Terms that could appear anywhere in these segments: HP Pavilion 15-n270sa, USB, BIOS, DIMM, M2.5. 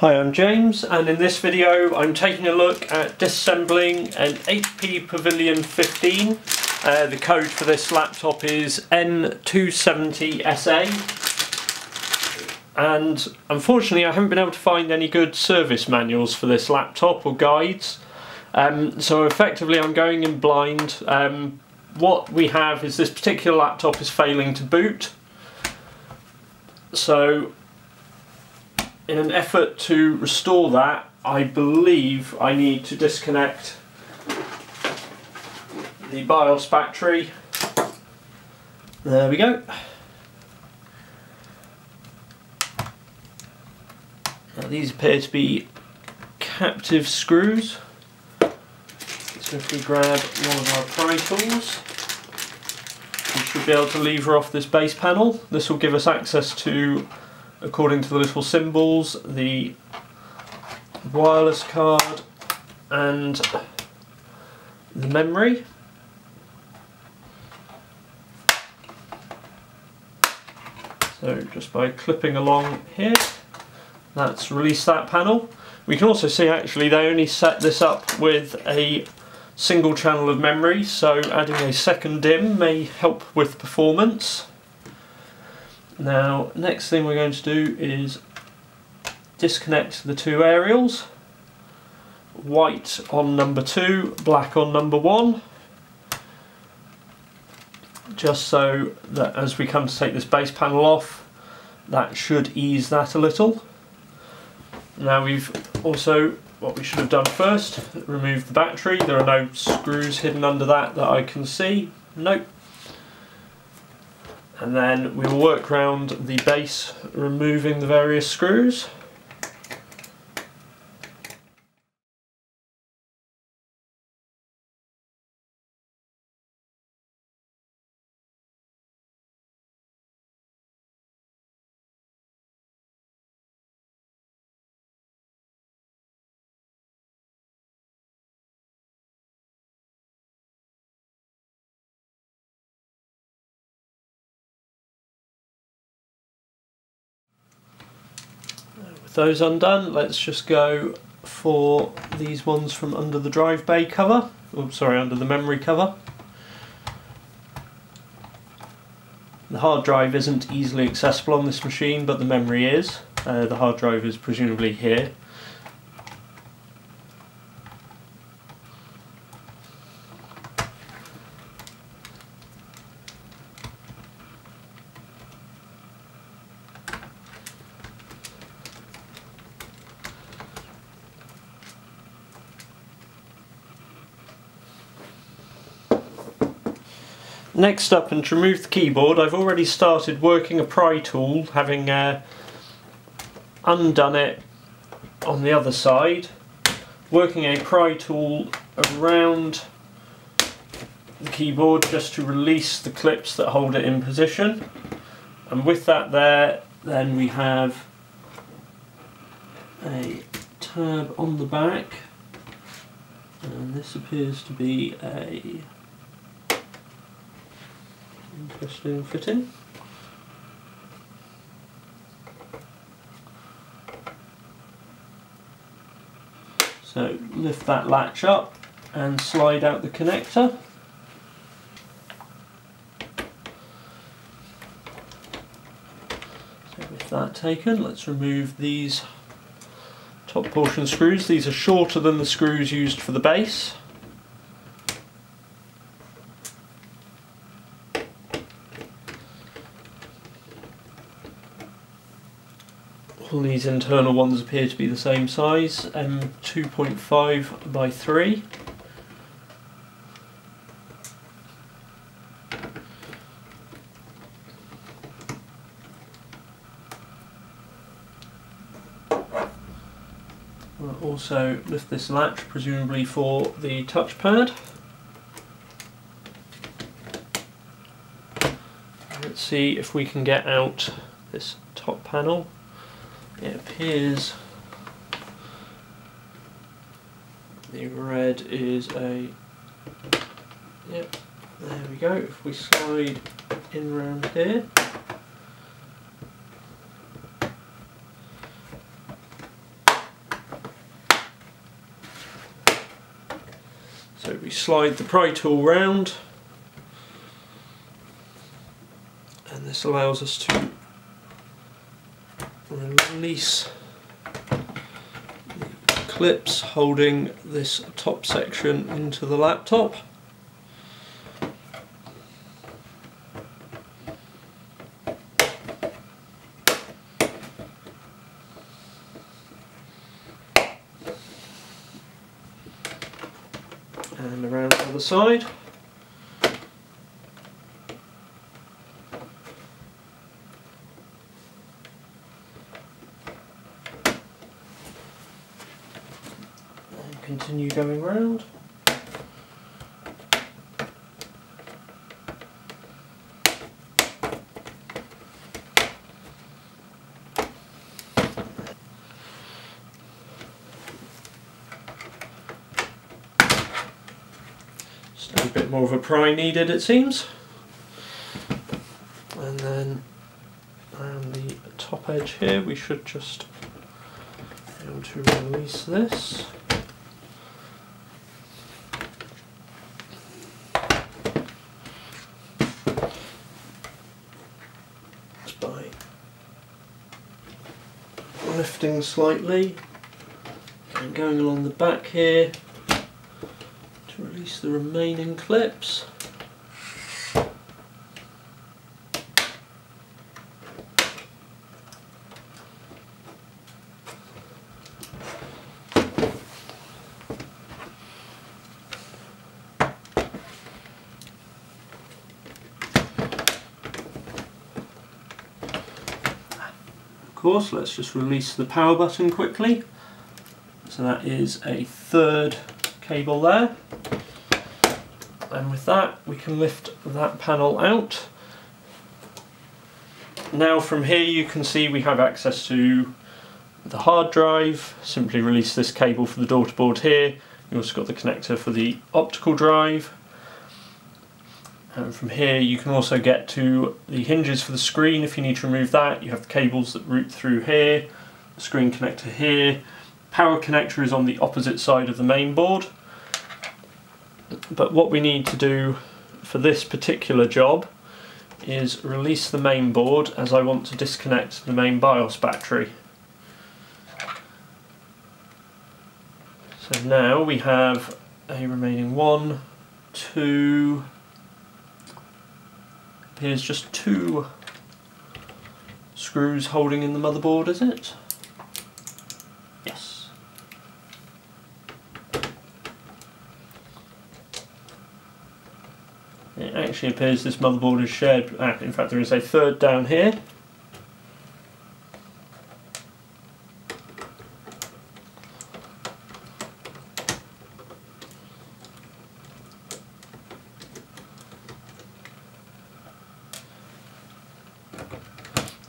Hi, I'm James, and in this video I'm taking a look at disassembling an HP Pavilion 15. The code for this laptop is M2.5 and unfortunately I haven't been able to find any good service manuals for this laptop or guides, so effectively I'm going in blind. What we have is this particular laptop is failing to boot, so in an effort to restore that, I believe I need to disconnect the BIOS battery. There we go. Now these appear to be captive screws, so if we grab one of our pry tools, we should be able to lever off this base panel. This will give us access to, according to the little symbols, the wireless card and the memory. So just by clipping along here, that's released that panel. We can also see actually they only set this up with a single channel of memory, so adding a second DIMM may help with performance. Now, next thing we're going to do is disconnect the two aerials. White on number 2, black on number 1. Just so that as we come to take this base panel off, that should ease that a little. Now we've also, what we should have done first, remove the battery. There are no screws hidden under that I can see. Nope. And then we will work round the base, removing the various screws. Those undone, let's just go for these ones from under the drive bay cover, under the memory cover. The hard drive isn't easily accessible on this machine, but the memory is. The hard drive is presumably here. Next up, and to remove the keyboard, I've already started working a pry tool, having undone it on the other side, working a pry tool around the keyboard just to release the clips that hold it in position. And with that there, then we have a tab on the back, and this appears to be a interesting fitting. So lift that latch up and slide out the connector. So with that taken, let's remove these top portion screws. These are shorter than the screws used for the base. All these internal ones appear to be the same size, 2.5 by 3. We'll also lift this latch, presumably for the touchpad. Let's see if we can get out this top panel. It appears the red is a, yep, there we go. If we slide in round here, slide the pry tool round, and this allows us to release the clips holding this top section into the laptop. And around the other side. And continue going round. A bit more of a pry needed, it seems. And then around the top edge here we should just be able to release this. Just by lifting slightly and going along the back here. Release the remaining clips. Of course, let's just release the power button quickly. So that is a third cable there. And with that, we can lift that panel out. Now from here you can see we have access to the hard drive. Simply release this cable for the daughter board here. You've also got the connector for the optical drive. And from here you can also get to the hinges for the screen if you need to remove that. You have the cables that route through here, the screen connector here. Power connector is on the opposite side of the main board. But what we need to do for this particular job is release the main board, as I want to disconnect the main BIOS battery. So now we have a remaining one, two, appears just two screws holding in the motherboard, is it? Yes. It actually appears this motherboard is shared. In fact, there is a third down here.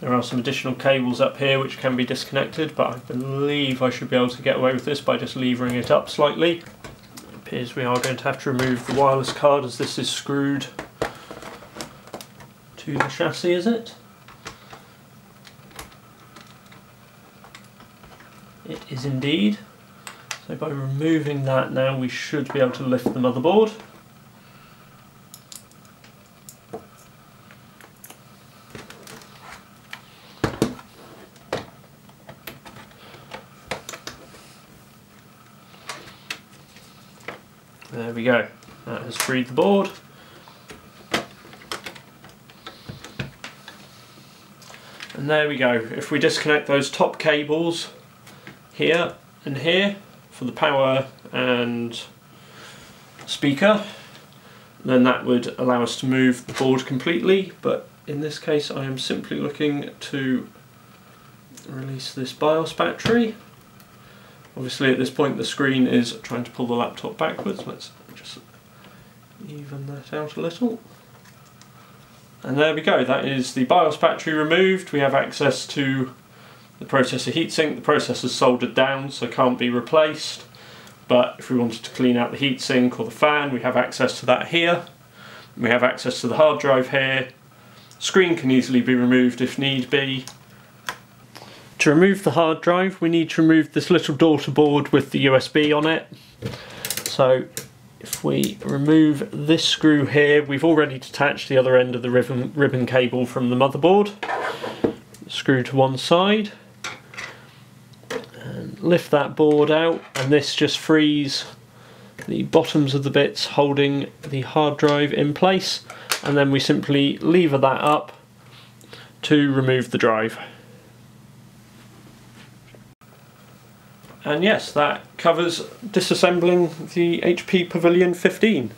There are some additional cables up here which can be disconnected, but I believe I should be able to get away with this by just levering it up slightly. It appears we are going to have to remove the wireless card, as this is screwed to the chassis, is it? It is indeed. So by removing that now we should be able to lift the motherboard. There we go, that has freed the board. And there we go, if we disconnect those top cables here and here for the power and speaker, then that would allow us to move the board completely, but in this case I am simply looking to release this BIOS battery. Obviously at this point the screen is trying to pull the laptop backwards. Let's just even that out a little. And there we go, that is the BIOS battery removed. We have access to the processor heatsink. The processor's soldered down so can't be replaced, but if we wanted to clean out the heatsink or the fan, we have access to that here. We have access to the hard drive here. Screen can easily be removed if need be. To remove the hard drive we need to remove this little daughter board with the USB on it. So if we remove this screw here, we've already detached the other end of the ribbon cable from the motherboard. Screw to one side, and lift that board out, and this just frees the bottoms of the bits holding the hard drive in place, and then we simply lever that up to remove the drive. And yes, that covers disassembling the HP Pavilion 15.